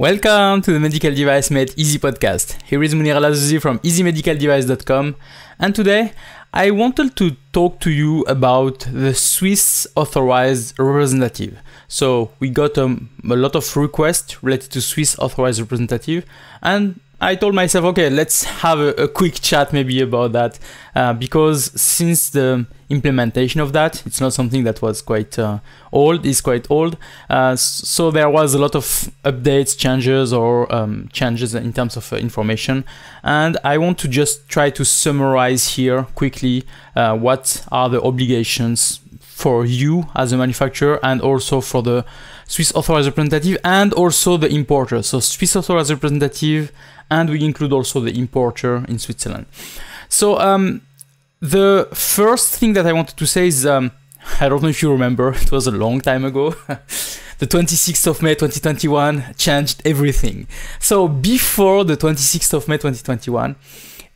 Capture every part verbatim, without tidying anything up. Welcome to the Medical Device Made Easy podcast. Here is Monir El Azzouzi from easy medical device dot com, and today I wanted to talk to you about the Swiss authorized representative. So we got um, a lot of requests related to Swiss authorized representative, and I told myself, okay, let's have a, a quick chat maybe about that, uh, because since the implementation of that, it's not something that was quite uh, old, it's quite old, uh, so there was a lot of updates, changes, or um, changes in terms of uh, information, and I want to just try to summarize here quickly uh, what are the obligations for you as a manufacturer and also for the Swiss authorized representative and also the importer. So Swiss authorized representative, and we include also the importer in Switzerland. So um, the first thing that I wanted to say is, um, I don't know if you remember, it was a long time ago. The twenty-sixth of May twenty twenty-one changed everything. So before the twenty-sixth of May twenty twenty-one,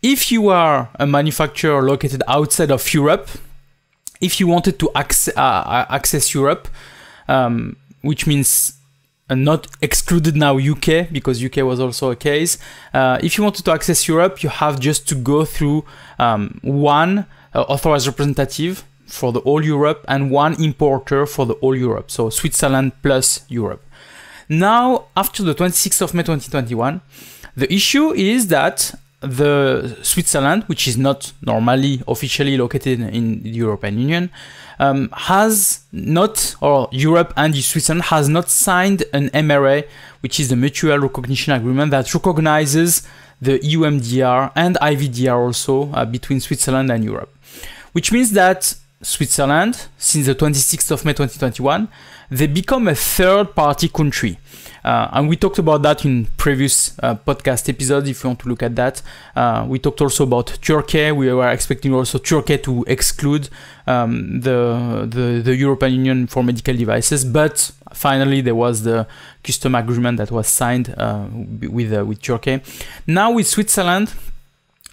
if you are a manufacturer located outside of Europe, if you wanted to access, uh, access Europe, um, which means uh, not excluded now U K, because U K was also a case. Uh, if you wanted to access Europe, you have just to go through um, one uh, authorized representative for the whole Europe and one importer for the whole Europe. So Switzerland plus Europe. Now, after the twenty-sixth of May twenty twenty-one, the issue is that the Switzerland, which is not normally officially located in the European Union, um, has not, or Europe and Switzerland has not signed an M R A, which is the mutual recognition agreement that recognizes the E U M D R and I V D R also uh, between Switzerland and Europe, which means that Switzerland, since the twenty-sixth of May twenty twenty-one, they become a third party country. Uh, and we talked about that in previous uh, podcast episodes, if you want to look at that. Uh, we talked also about Turkey. We were expecting also Turkey to exclude um, the, the, the European Union for medical devices, but finally there was the custom agreement that was signed uh, with, uh, with Turkey. Now with Switzerland,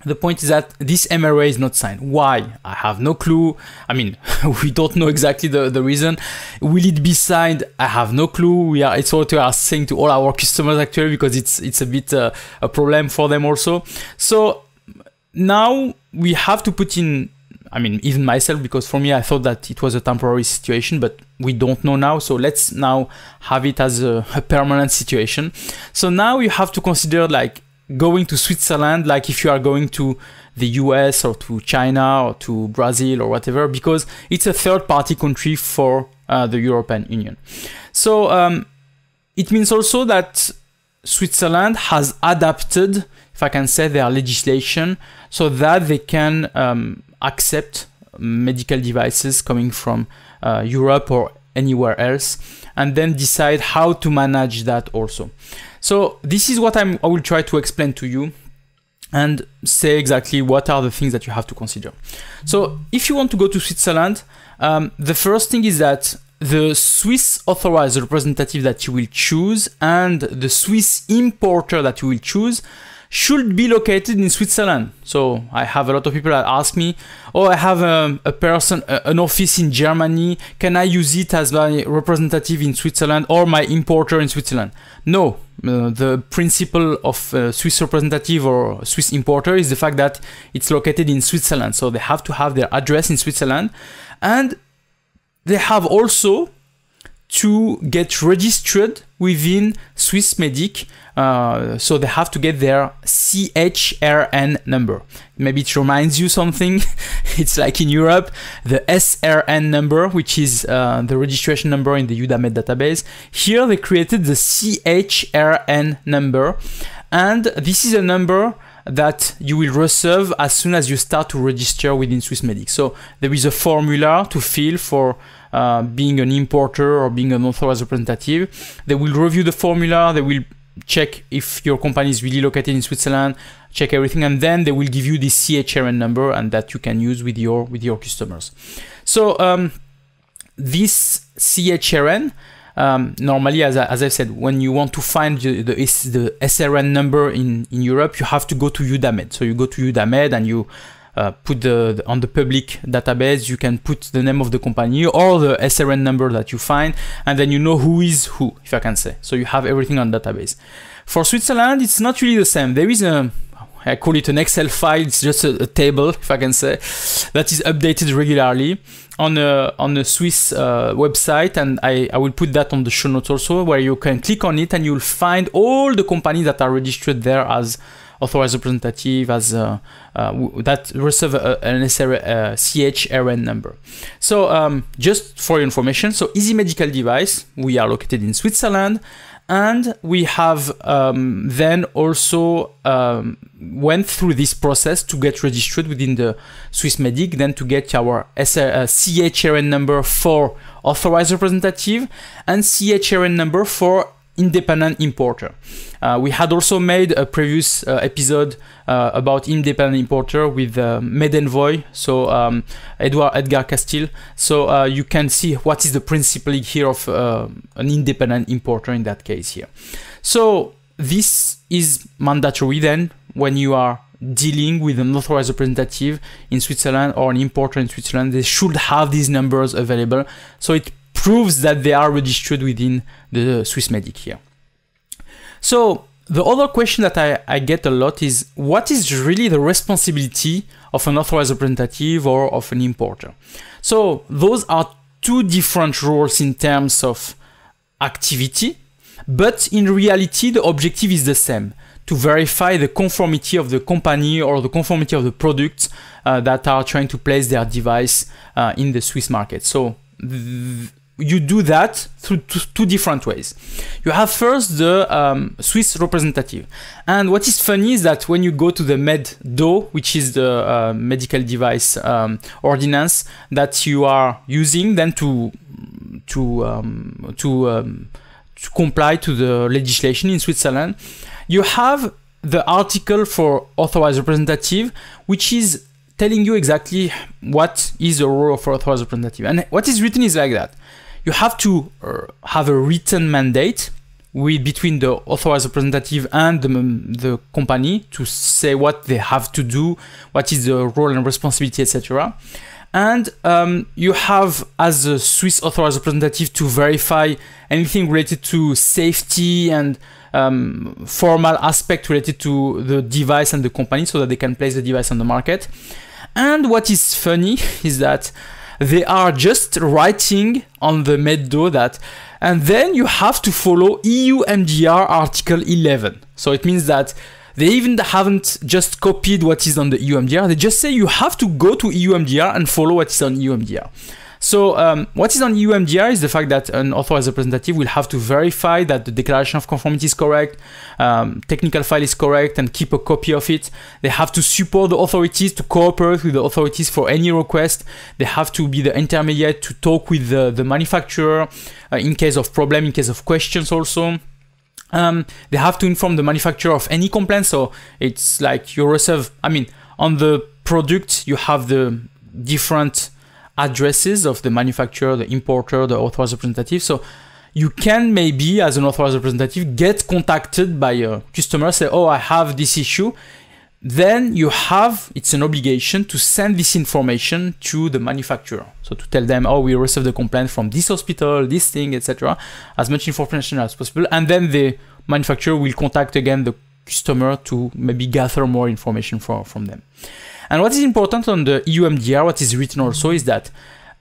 the point is that this M R A is not signed. Why? I have no clue. I mean, we don't know exactly the, the reason. Will it be signed? I have no clue. We are, it's what we are saying to all our customers actually, because it's it's a bit uh, a problem for them also. So now we have to put in, I mean, even myself, because for me, I thought that it was a temporary situation, but we don't know now. So let's now have it as a, a permanent situation. So now you have to consider like, going to Switzerland, like if you are going to the U S or to China or to Brazil or whatever, because it's a third party country for uh, the European Union. So um, it means also that Switzerland has adapted, if I can say, their legislation so that they can um, accept medical devices coming from uh, Europe or anywhere else, and then decide how to manage that also. So this is what I'm, I will try to explain to you and say exactly what are the things that you have to consider. So if you want to go to Switzerland, um, the first thing is that the Swiss authorized representative that you will choose and the Swiss importer that you will choose should be located in Switzerland. So I have a lot of people that ask me, oh, I have a, a person, a, an office in Germany. Can I use it as my representative in Switzerland or my importer in Switzerland? No, uh, the principle of uh, Swiss representative or Swiss importer is the fact that it's located in Switzerland. So they have to have their address in Switzerland, and they have also to get registered within Swissmedic, uh, so they have to get their C H R N number. Maybe it reminds you something. It's like in Europe, the S R N number, which is uh, the registration number in the UDAMED database. Here they created the C H R N number, and this is a number that you will receive as soon as you start to register within Swissmedic. So there is a formula to fill for uh, being an importer or being an authorized representative. They will review the formula, they will check if your company is really located in Switzerland, check everything, and then they will give you the C H R N number, and that you can use with your with your customers. So um, this C H R N, Um, normally, as, I, as I've said, when you want to find the, the, the S R N number in, in Europe, you have to go to UDAMED. So you go to UDAMED and you uh, put the, the on the public database, you can put the name of the company or the S R N number that you find, and then you know who is who, if I can say. So you have everything on database. For Switzerland, it's not really the same. There is a, I call it an Excel file. It's just a, a table, if I can say, that is updated regularly on a, on the Swiss uh, website, and I, I will put that on the show notes also, where you can click on it and you'll find all the companies that are registered there as authorized representative, as uh, uh, that receive a, an S R, uh, C H R N number. So um, just for your information, so Easy Medical Device, we are located in Switzerland. And we have um, then also um, went through this process to get registered within the Swissmedic, then to get our S R, uh, C H R N number for authorized representative and C H R N number for independent importer. Uh, we had also made a previous uh, episode uh, about independent importer with uh, Medenvoy, so um, Edward Edgar Castile. So uh, you can see what is the principle here of uh, an independent importer in that case here. So this is mandatory then when you are dealing with an authorized representative in Switzerland or an importer in Switzerland. They should have these numbers available, so it proves that they are registered within the Swissmedic here. So the other question that I, I get a lot is, what is really the responsibility of an authorized representative or of an importer? So those are two different roles in terms of activity, but in reality the objective is the same: to verify the conformity of the company or the conformity of the products uh, that are trying to place their device uh, in the Swiss market. So you do that through two different ways. You have first the um, Swiss representative, and what is funny is that when you go to the MedDO, which is the uh, medical device um, ordinance that you are using then to to um, to, um, to comply to the legislation in Switzerland, you have the article for authorized representative, which is telling you exactly what is the role of authorized representative. And what is written is like that: you have to uh, have a written mandate with, between the authorized representative and the, the company, to say what they have to do, what is the role and responsibility, et cetera. And um, you have, as a Swiss authorized representative, to verify anything related to safety and um, formal aspect related to the device and the company, so that they can place the device on the market. And what is funny is that they are just writing on the MedDO that, and then you have to follow E U M D R Article eleven. So it means that they even haven't just copied what is on the E U M D R. They just say you have to go to E U M D R and follow what is on E U M D R. So um, what is on E U M D R is the fact that an authorized representative will have to verify that the declaration of conformity is correct, um, technical file is correct, and keep a copy of it. They have to support the authorities, to cooperate with the authorities for any request. They have to be the intermediate to talk with the, the manufacturer uh, in case of problem, in case of questions also. Um, they have to inform the manufacturer of any complaint. So it's like you receive, I mean, on the product, you have the different addresses of the manufacturer, the importer, the authorized representative. So you can maybe, as an authorized representative, get contacted by a customer, say, oh, I have this issue. Then you have, it's an obligation to send this information to the manufacturer. So to tell them, oh, we received the complaint from this hospital, this thing, et cetera. As much information as possible. And then the manufacturer will contact again the customer to maybe gather more information for, from them. And what is important on the E U M D R, what is written also, is that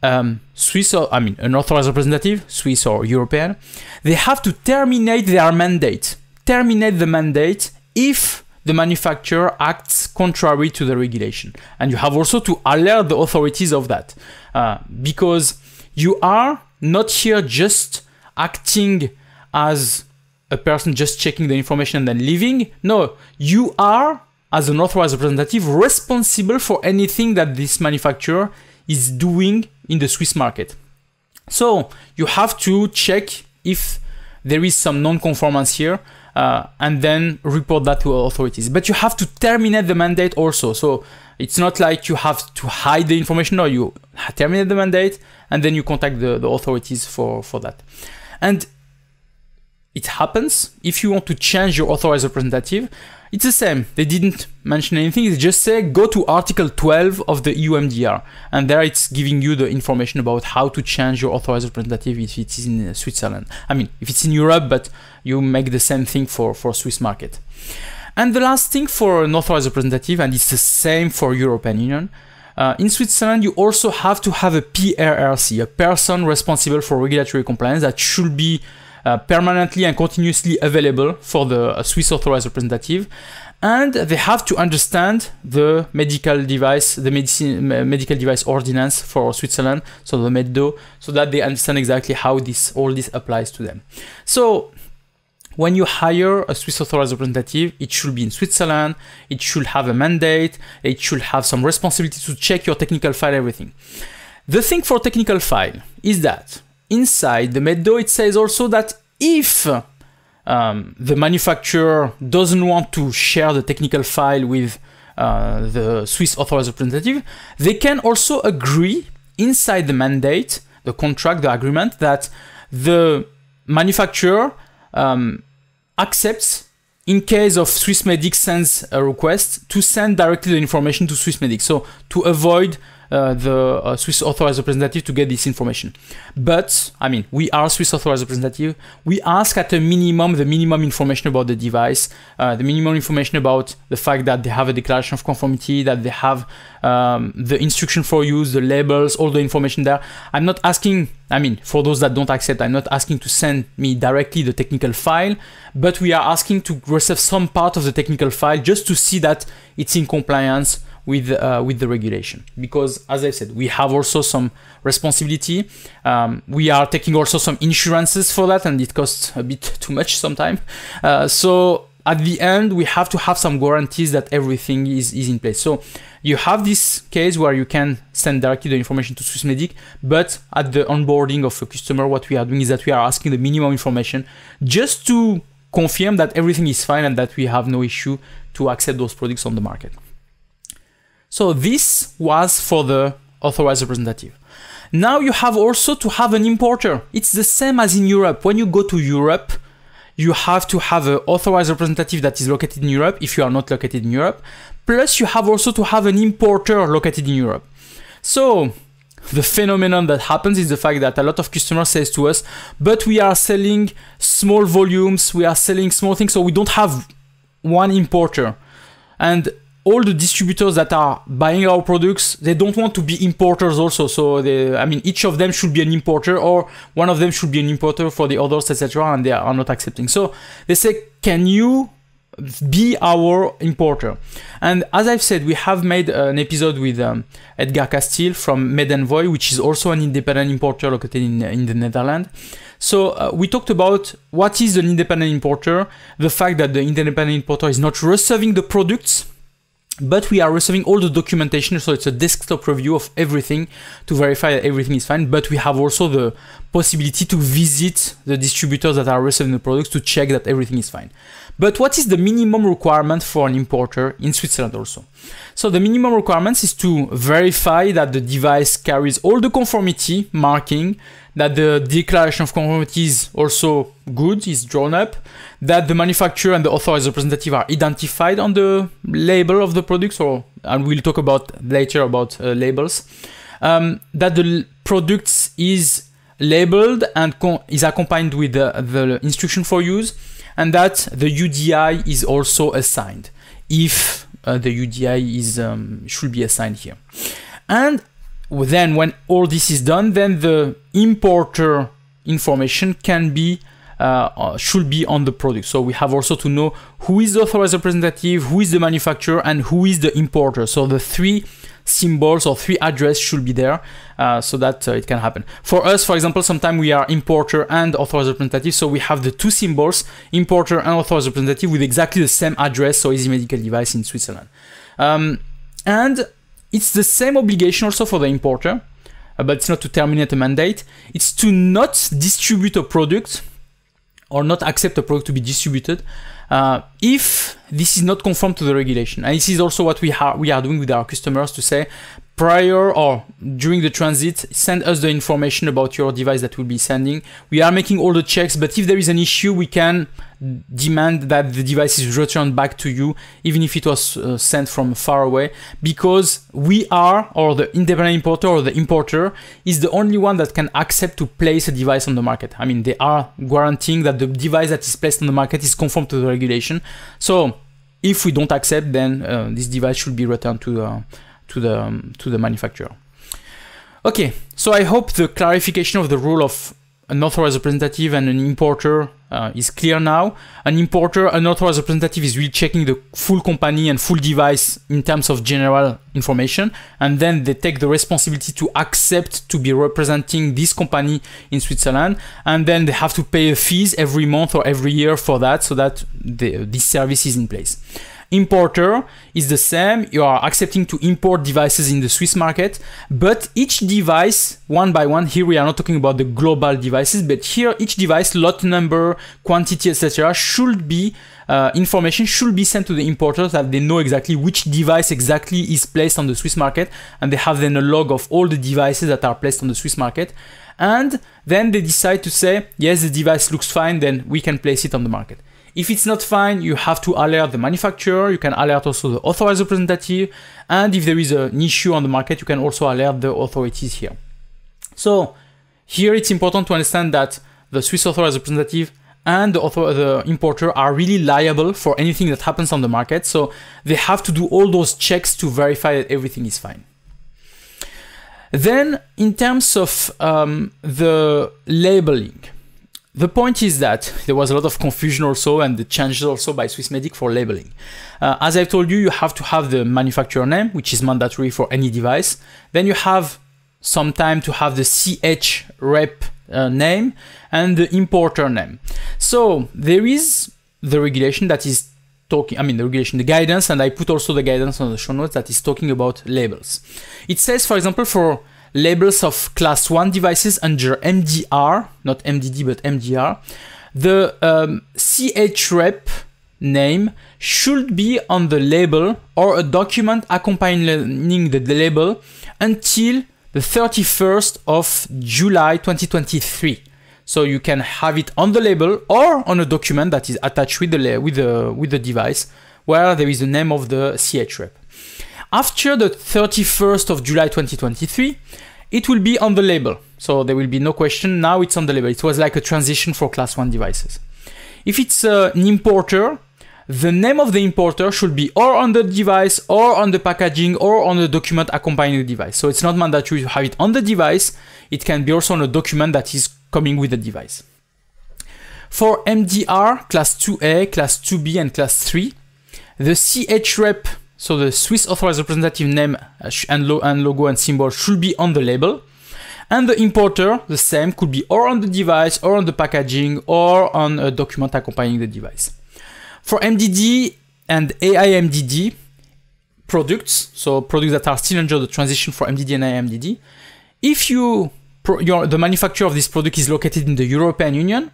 um, Swiss, or, I mean, an authorized representative, Swiss or European, they have to terminate their mandate, terminate the mandate if the manufacturer acts contrary to the regulation. And you have also to alert the authorities of that, uh, because you are not here just acting as a person just checking the information and then leaving. No, you are, as an authorized representative, responsible for anything that this manufacturer is doing in the Swiss market. So you have to check if there is some non-conformance here, uh, and then report that to authorities. But you have to terminate the mandate also. So it's not like you have to hide the information. No, you terminate the mandate and then you contact the, the authorities for, for that. And it happens. If you want to change your authorized representative, it's the same. They didn't mention anything. They just say, go to Article twelve of the E U M D R. And there it's giving you the information about how to change your authorized representative if it is in Switzerland. I mean, if it's in Europe, but you make the same thing for, for Swiss market. And the last thing for an authorized representative, and it's the same for European Union, Uh, in Switzerland, you also have to have a P R R C, a person responsible for regulatory compliance that should be uh, permanently and continuously available for the uh, Swiss authorized representative. And they have to understand the medical device, the medicine, medical device ordinance for Switzerland, so the MedDO, so that they understand exactly how this all this applies to them. So when you hire a Swiss authorized representative, it should be in Switzerland, it should have a mandate, it should have some responsibility to check your technical file, everything. The thing for technical file is that inside the MedDO, it says also that if um, the manufacturer doesn't want to share the technical file with uh, the Swiss authorized representative, they can also agree inside the mandate, the contract, the agreement, that the manufacturer Um, accepts, in case of Swissmedic sends a request, to send directly the information to Swissmedic, so to avoid uh, the uh, Swiss authorized representative to get this information. But I mean, we are Swiss authorized representative. We ask at a minimum the minimum information about the device, uh, the minimum information about the fact that they have a declaration of conformity, that they have um, the instruction for use, the labels, all the information there. I'm not asking. I mean, for those that don't accept, I'm not asking to send me directly the technical file, but we are asking to receive some part of the technical file just to see that it's in compliance with uh, with the regulation. Because as I said, we have also some responsibility. Um, we are taking also some insurances for that, and it costs a bit too much sometimes. Uh, so at the end, we have to have some guarantees that everything is, is in place. So you have this case where you can send directly the information to Swissmedic, but at the onboarding of a customer, what we are doing is that we are asking the minimum information just to confirm that everything is fine and that we have no issue to accept those products on the market. So this was for the authorized representative. Now you have also to have an importer. It's the same as in Europe. When you go to Europe, you have to have an authorized representative that is located in Europe if you are not located in Europe. Plus, you have also to have an importer located in Europe. So the phenomenon that happens is the fact that a lot of customers say to us, but we are selling small volumes, we are selling small things, so we don't have one importer. And all the distributors that are buying our products, they don't want to be importers also. So they, I mean, each of them should be an importer, or one of them should be an importer for the others, et cetera. And they are not accepting. So they say, can you be our importer? And as I've said, we have made an episode with um, Edgar Castile from Medenvoy, which is also an independent importer located in, in the Netherlands. So uh, we talked about what is an independent importer, the fact that the independent importer is not receiving the products, but we are receiving all the documentation, so it's a desktop review of everything to verify that everything is fine. But we have also the possibility to visit the distributors that are receiving the products to check that everything is fine. But what is the minimum requirement for an importer in Switzerland also? So the minimum requirements is to verify that the device carries all the conformity marking, that the declaration of conformity is also good, is drawn up, that the manufacturer and the authorized representative are identified on the label of the products, or, and we'll talk about later about uh, labels, um, that the products is labeled and is accompanied with the, the instruction for use, and that the U D I is also assigned, if uh, the U D I is um, should be assigned here. And then when all this is done, then the importer information can be uh, should be on the product. So we have also to know who is the authorized representative, who is the manufacturer, and who is the importer. So the three symbols or three addresses should be there, uh, so that uh, it can happen. For us, for example, sometimes we are importer and authorized representative, so we have the two symbols, importer and authorized representative, with exactly the same address, so Easy Medical Device in Switzerland. Um, and it's the same obligation also for the importer, uh, but it's not to terminate a mandate. It's to not distribute a product or not accept a product to be distributed uh, if this is not conform to the regulation. And this is also what we, we are doing with our customers, to say, prior or during the transit, send us the information about your device that we'll be sending. We are making all the checks, but if there is an issue, we can demand that the device is returned back to you, even if it was uh, sent from far away, because we are, or the independent importer or the importer, is the only one that can accept to place a device on the market. I mean, they are guaranteeing that the device that is placed on the market is conform to the regulation. So if we don't accept, then uh, this device should be returned to the to the um, to the manufacturer. Okay, so I hope the clarification of the role of an authorized representative and an importer uh, is clear now. An importer, an authorized representative is really checking the full company and full device in terms of general information, and then they take the responsibility to accept to be representing this company in Switzerland, and then they have to pay a fees every month or every year for that, so that the, this service is in place. Importer is the same. You are accepting to import devices in the Swiss market, but each device, one by one, here we are not talking about the global devices, but here each device, lot number, quantity, et cetera, should be, uh, information should be sent to the importer that they know exactly which device exactly is placed on the Swiss market, and they have then a log of all the devices that are placed on the Swiss market, and then they decide to say, yes, the device looks fine, then we can place it on the market. If it's not fine, you have to alert the manufacturer, you can alert also the authorized representative, and if there is an issue on the market, you can also alert the authorities here. So here it's important to understand that the Swiss authorized representative and the, author the importer are really liable for anything that happens on the market, so they have to do all those checks to verify that everything is fine. Then in terms of um, the labeling, the point is that there was a lot of confusion also, and the changes also by Swissmedic for labeling. Uh, as I've told you, you have to have the manufacturer name, which is mandatory for any device. Then you have some time to have the C H rep uh, name and the importer name. So there is the regulation that is talking, I mean the regulation, the guidance, and I put also the guidance on the show notes that is talking about labels. It says, for example, for labels of class one devices under M D R, not M D D but M D R, the um, C H rep name should be on the label or a document accompanying the, the label until the thirty-first of July twenty twenty-three. So you can have it on the label or on a document that is attached with the, with the, with the device where there is the name of the C H rep. After the thirty-first of July twenty twenty-three, it will be on the label. So there will be no question, now it's on the label. It was like a transition for class one devices. If it's uh, an importer, the name of the importer should be or on the device or on the packaging or on the document accompanying the device. So it's not mandatory to have it on the device. It can be also on a document that is coming with the device. For M D R, class two A, class two B and class three, the C H rep, so the Swiss authorized representative name and logo and symbol should be on the label. And the importer, the same, could be or on the device or on the packaging or on a document accompanying the device. For M D D and A I M D D products, so products that are still under the transition for M D D and A I M D D, if you, your, the manufacturer of this product is located in the European Union,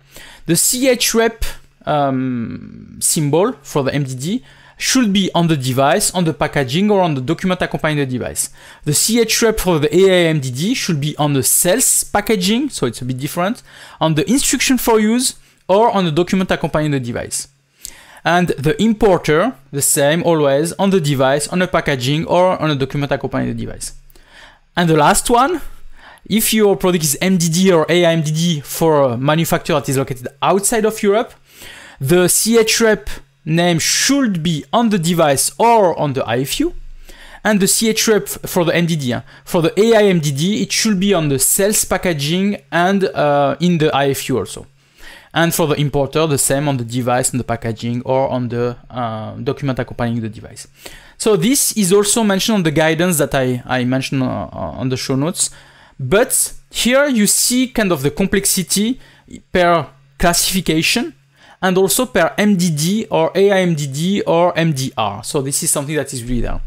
the C H rep um, symbol for the M D D should be on the device, on the packaging, or on the document accompanying the device. The C H rep for the A I M D D should be on the sales packaging, so it's a bit different, on the instruction for use, or on the document accompanying the device. And the importer, the same, always, on the device, on the packaging, or on a document accompanying the device. And the last one, if your product is M D D or A I M D D for a manufacturer that is located outside of Europe, the C H rep name should be on the device or on the I F U, and the C H rep for the M D D. For the A I M D D, it should be on the sales packaging and uh, in the I F U also. And for the importer, the same on the device, on the packaging, or on the uh, document accompanying the device. So this is also mentioned on the guidance that I, I mentioned uh, on the show notes. But here you see kind of the complexity per classification, and also per M D D or A I M D D or M D R. So this is something that is really there.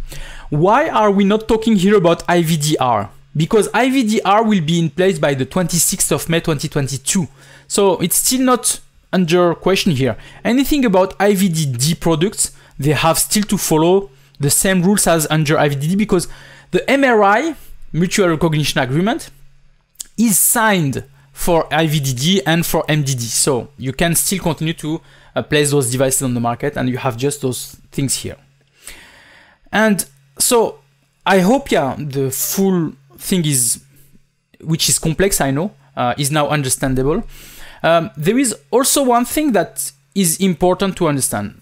Why are we not talking here about I V D R? Because I V D R will be in place by the twenty-sixth of May twenty twenty-two. So it's still not under question here. Anything about I V D D products, they have still to follow the same rules as under I V D D, because The M R I, Mutual Recognition Agreement, is signed for I V D D and for M D D. So you can still continue to uh, place those devices on the market, and you have just those things here. And so I hope, yeah, the full thing is, which is complex, I know, uh, is now understandable. Um, there is also one thing that is important to understand.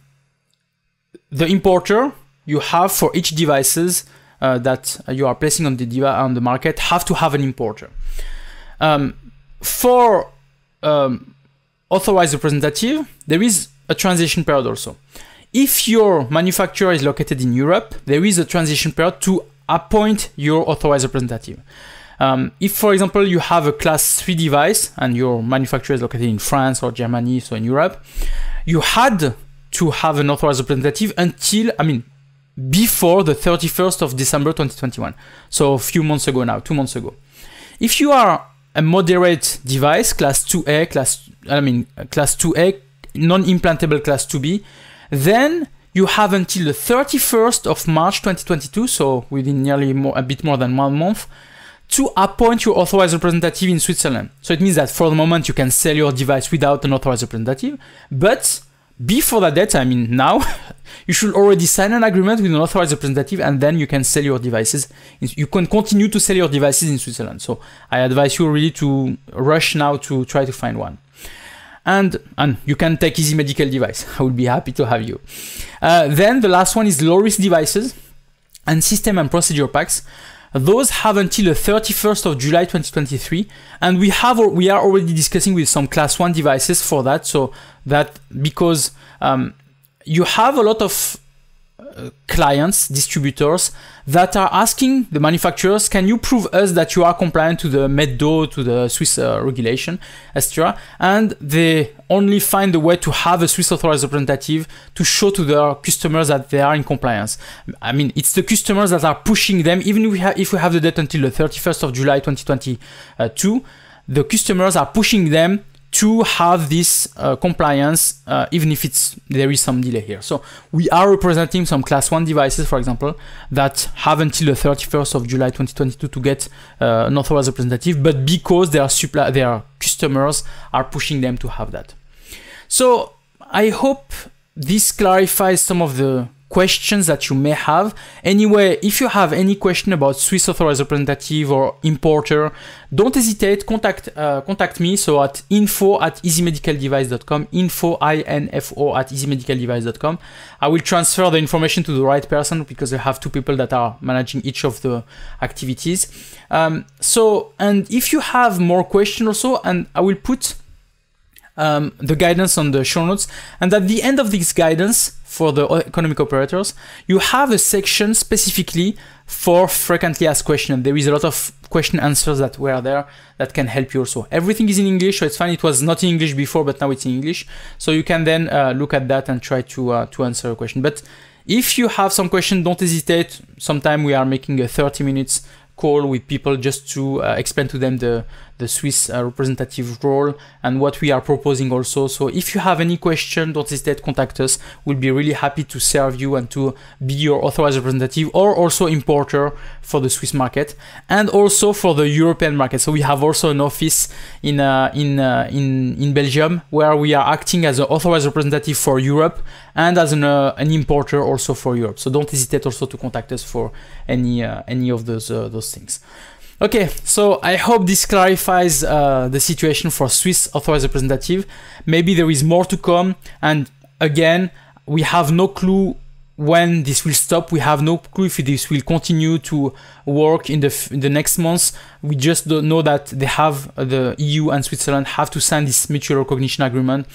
The importer you have for each devices uh, that you are placing on the diva on the market have to have an importer. Um, for um, authorized representative, there is a transition period also. If your manufacturer is located in Europe, there is a transition period to appoint your authorized representative. Um, if, for example, you have a class three device and your manufacturer is located in France or Germany, so in Europe, you had to have an authorized representative until, I mean, before the thirty-first of December twenty twenty-one. So a few months ago now, two months ago. If you are a moderate device, class two A, class, I mean, class two A, non-implantable class two B, then you have until the thirty-first of March twenty twenty-two, so within nearly more, a bit more than one month, to appoint your authorized representative in Switzerland. So it means that for the moment you can sell your device without an authorized representative, but before that date, I mean now, you should already sign an agreement with an authorized representative, and then you can sell your devices. You can continue to sell your devices in Switzerland. So I advise you really to rush now to try to find one. And, and you can take Easy Medical Device. I would be happy to have you. Uh, then the last one is low-risk devices and system and procedure packs. Those have until the thirty-first of July twenty twenty-three, and we have we are already discussing with some class one devices for that. So that because um, you have a lot of uh, clients, distributors that are asking the manufacturers, can you prove us that you are compliant to the MedDO, to the Swiss uh, regulation, et cetera. And they only find a way to have a Swiss authorized representative to show to their customers that they are in compliance. I mean, it's the customers that are pushing them, even if we, ha if we have the date until the thirty-first of July twenty twenty-two, the customers are pushing them to have this uh, compliance, uh, even if it's there is some delay here. So we are representing some class one devices, for example, that have until the thirty-first of July twenty twenty-two to get uh, an authorized representative, but because their supply, their customers are pushing them to have that. So I hope this clarifies some of the questions that you may have. Anyway, if you have any question about Swiss authorized representative or importer, don't hesitate, contact uh, contact me, so at info at easymedicaldevice dot com, info I N F O at easymedicaldevice dot com. I will transfer the information to the right person because I have two people that are managing each of the activities. Um, so, and if you have more questions also, and I will put Um, the guidance on the show notes, and at the end of this guidance for the economic operators, you have a section specifically for frequently asked questions. There is a lot of question answers that were there that can help you also. Everything is in English, so it's fine. It was not in English before, but now it's in English. So you can then uh, look at that and try to uh, to answer a question. But if you have some question, don't hesitate. Sometime we are making a thirty minutes call with people just to uh, explain to them the, the Swiss uh, representative role and what we are proposing also. So if you have any question, don't hesitate, contact us. We'll be really happy to serve you and to be your authorized representative or also importer for the Swiss market and also for the European market. So we have also an office in, uh, in, uh, in, in Belgium where we are acting as an authorized representative for Europe and as an, uh, an importer also for Europe. So don't hesitate also to contact us for any, uh, any of those, uh, those things. Okay, so I hope this clarifies uh, the situation for Swiss authorized representative. Maybe there is more to come, and again, we have no clue when this will stop. We have no clue if this will continue to work in the, f in the next months. We just don't know that they have, the E U and Switzerland have to sign this mutual recognition agreement.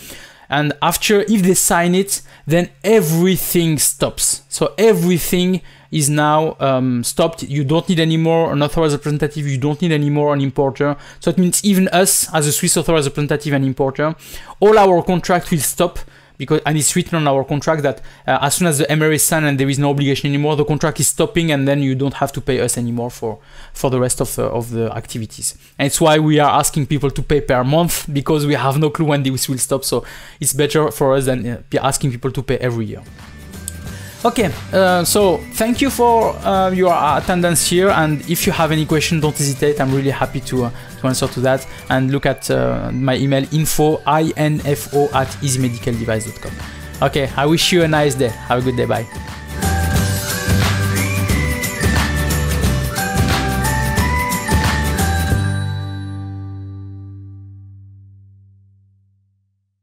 And after, if they sign it, then everything stops. So everything is now um, stopped. You don't need anymore an authorized representative. You don't need anymore an importer. So it means even us as a Swiss authorized representative and importer, all our contract will stop because, and it's written on our contract that uh, as soon as the M R A is signed and there is no obligation anymore, the contract is stopping, and then you don't have to pay us anymore for, for the rest of, uh, of the activities. And it's why we are asking people to pay per month, because we have no clue when this will stop. So it's better for us than uh, asking people to pay every year. Okay, uh, so thank you for uh, your attendance here, and if you have any question, don't hesitate. I'm really happy to, uh, to answer to that, and look at uh, my email info, I N F O at easy medical device dot com. Okay, I wish you a nice day. Have a good day. Bye.